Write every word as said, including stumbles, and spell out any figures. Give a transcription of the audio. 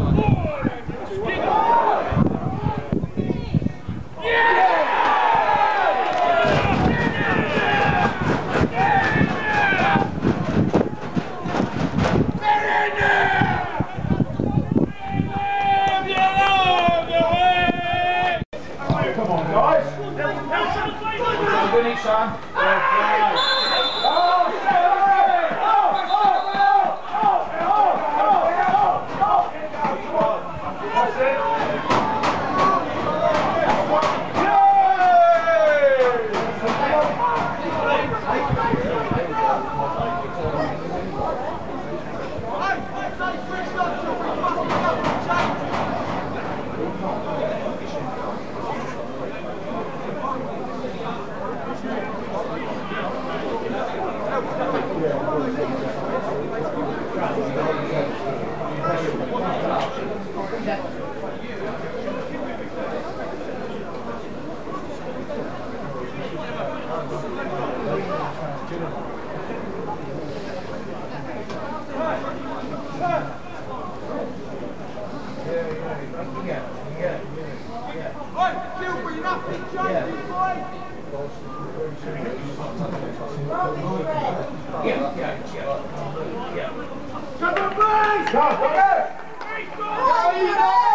Yeah, yeah, yeah. Come on, please! Go, go, go!